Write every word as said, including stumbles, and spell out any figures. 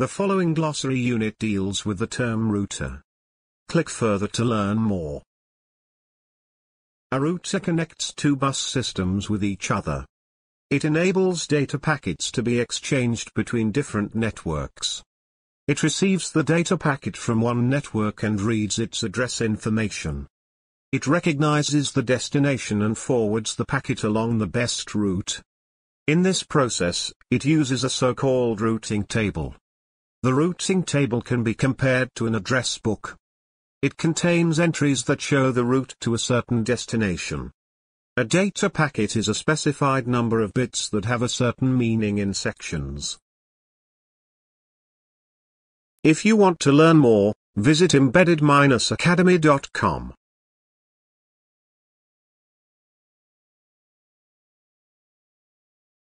The following glossary unit deals with the term router. Click further to learn more. A router connects two bus systems with each other. It enables data packets to be exchanged between different networks. It receives the data packet from one network and reads its address information. It recognizes the destination and forwards the packet along the best route. In this process, it uses a so-called routing table. The routing table can be compared to an address book. It contains entries that show the route to a certain destination. A data packet is a specified number of bits that have a certain meaning in sections. If you want to learn more, visit embedded academy dot com.